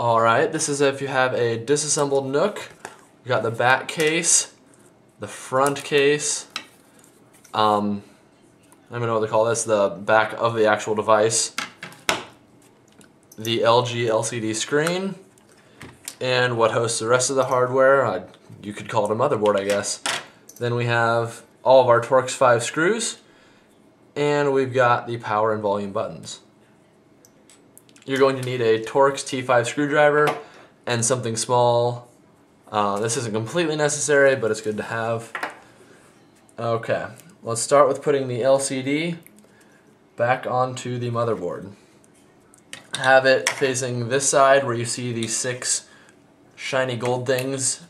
Alright, this is if you have a disassembled Nook. We got the back case, the front case, I don't even know what they call this, the back of the actual device, the LG LCD screen, and what hosts the rest of the hardware. You could call it a motherboard, I guess. Then we have all of our Torx 5 screws, and we've got the power and volume buttons. You're going to need a Torx T5 screwdriver and something small. This isn't completely necessary, but it's good to have. Okay, let's start with putting the LCD back onto the motherboard. Have it facing this side where you see these 6 shiny gold things.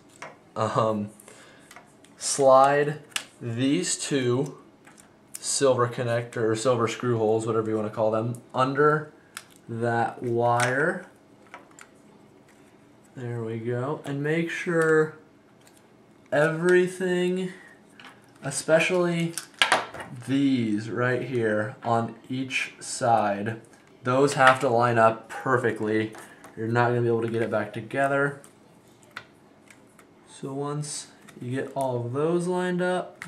Slide these 2 silver connector or silver screw holes, whatever you want to call them, under that wire. There we go. And make sure everything, especially these right here on each side, those have to line up perfectly. You're not going to be able to get it back together. So once you get all of those lined up,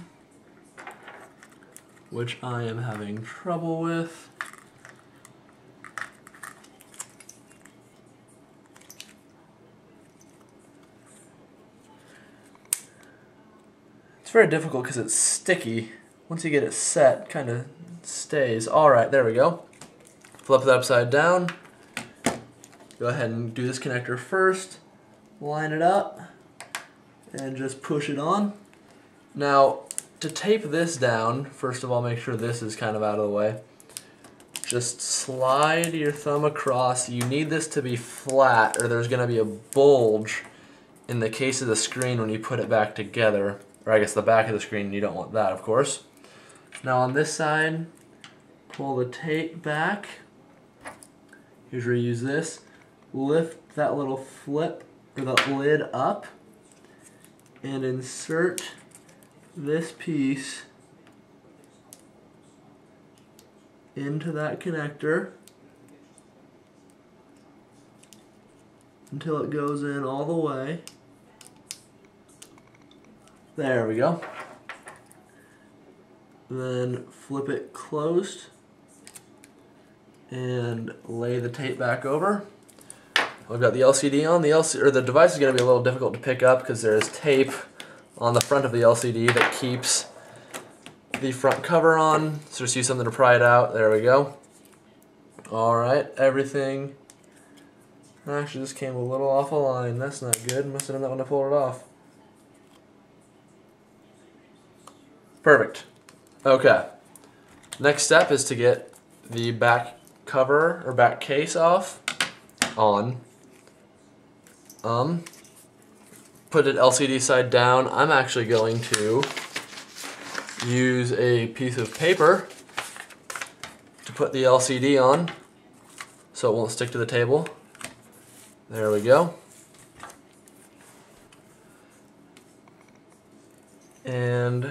which I am having trouble with, it's very difficult because it's sticky. Once you get it set, it kind of stays. Alright, there we go. Flip it upside down. Go ahead and do this connector first. Line it up and just push it on. Now, to tape this down, first of all, make sure this is kind of out of the way. Just slide your thumb across. You need this to be flat or there's gonna be a bulge in the case of the screen when you put it back together. Or I guess the back of the screen, you don't want that, of course. Now on this side, pull the tape back. Here's where you use this. Lift that little flip, or that lid up, and insert this piece into that connector until it goes in all the way. There we go. Then flip it closed and lay the tape back over. I've got the LCD on. The device is going to be a little difficult to pick up because there is tape on the front of the LCD that keeps the front cover on. So just use something to pry it out. There we go. Alright, everything. Actually, this came a little off a line. That's not good. Must have done that when I pulled it off. Perfect. Okay. Next step is to get the back cover or back case off. On. Put it LCD side down. I'm actually going to use a piece of paper to put the LCD on so it won't stick to the table. There we go. And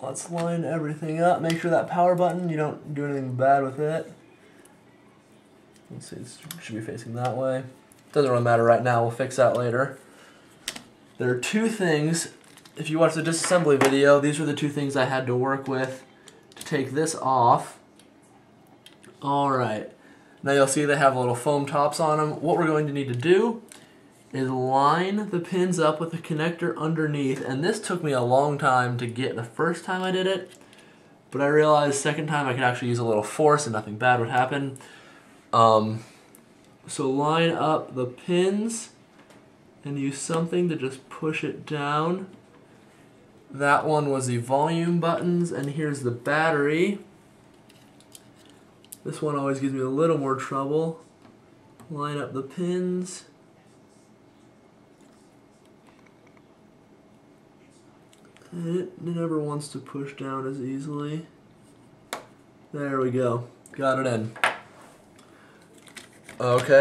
let's line everything up. Make sure that power button, you don't do anything bad with it. Let's see, it should be facing that way. Doesn't really matter right now, we'll fix that later. There are 2 things, if you watch the disassembly video, these were the 2 things I had to work with to take this off. Alright, now you'll see they have little foam tops on them. What we're going to need to do is line the pins up with the connector underneath, and this took me a long time to get the first time I did it, but I realized second time I could actually use a little force and nothing bad would happen. So line up the pins and use something to just push it down. That one was the volume buttons, and here's the battery. This one always gives me a little more trouble. Line up the pins. It never wants to push down as easily. There we go. Got it in. Okay,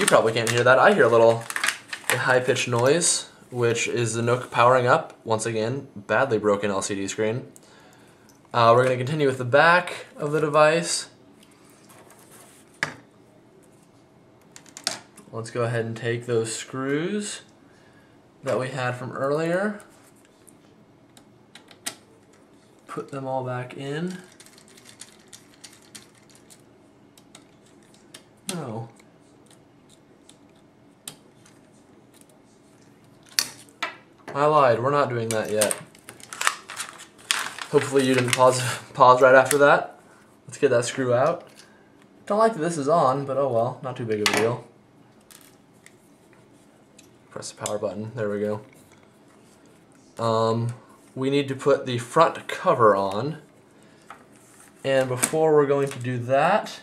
you probably can't hear that. I hear a high-pitched noise, which is the Nook powering up. Once again, badly broken LCD screen. We're going to continue with the back of the device. Let's go ahead and take those screws that we had from earlier, put them all back in. No. I lied, we're not doing that yet. Hopefully you didn't pause right after that. Let's get that screw out. Don't like that this is on, but oh well, not too big of a deal. Press the power button, there we go. We need to put the front cover on. And before we're going to do that,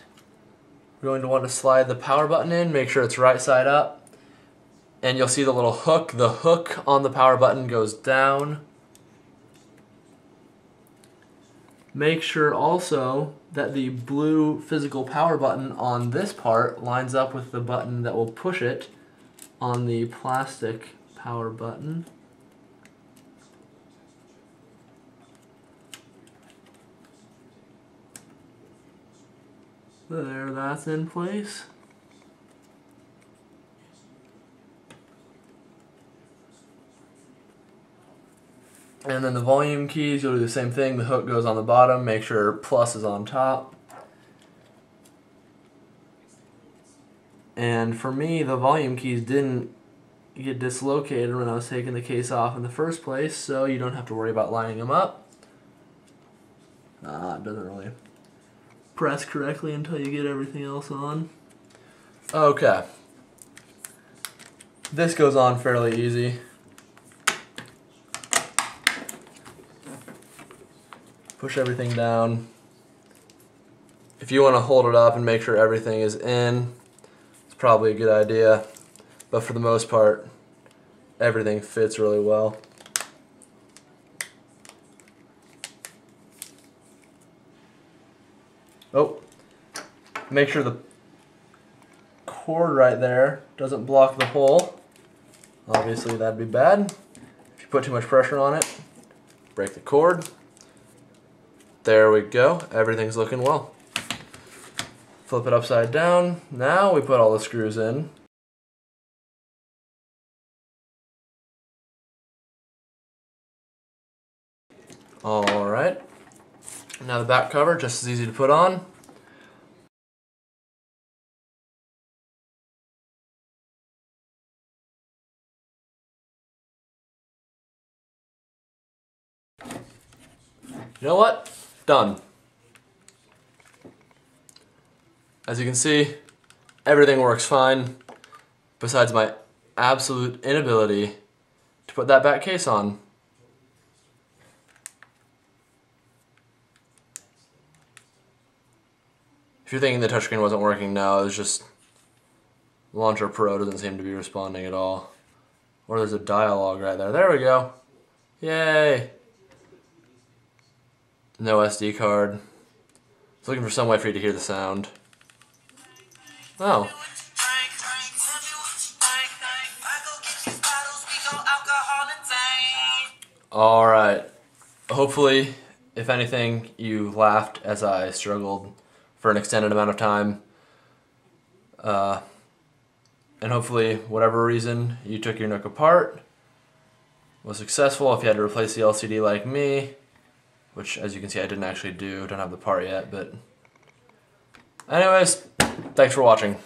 we're going to want to slide the power button in, make sure it's right side up. And you'll see the little hook. The hook on the power button goes down. Make sure also that the blue physical power button on this part lines up with the button that will push it on the plastic power button. There, that's in place. And then the volume keys, you'll do the same thing. The hook goes on the bottom, make sure plus is on top. And for me, the volume keys didn't get dislocated when I was taking the case off in the first place, so you don't have to worry about lining them up. It doesn't really press correctly until you get everything else on. Okay. This goes on fairly easy. Push everything down. If you want to hold it up and make sure everything is in, it's probably a good idea, but for the most part everything fits really well. Oh, make sure the cord right there doesn't block the hole. Obviously that'd be bad. If you put too much pressure on it, break the cord. There we go, everything's looking well. Flip it upside down. Now we put all the screws in. All right, now the back cover, just as easy to put on. You know what? Done. As you can see, everything works fine, besides my absolute inability to put that back case on. If you're thinking the touchscreen wasn't working, no, it was just Launcher Pro doesn't seem to be responding at all. Or there's a dialogue right there. There we go. Yay! No SD card. I was looking for some way for you to hear the sound. Oh. Alright. Hopefully, if anything, you laughed as I struggled for an extended amount of time. And hopefully, whatever reason, you took your Nook apart, was successful. If you had to replace the LCD like me, which, as you can see, I didn't actually do. Don't have the part yet, but anyways, thanks for watching.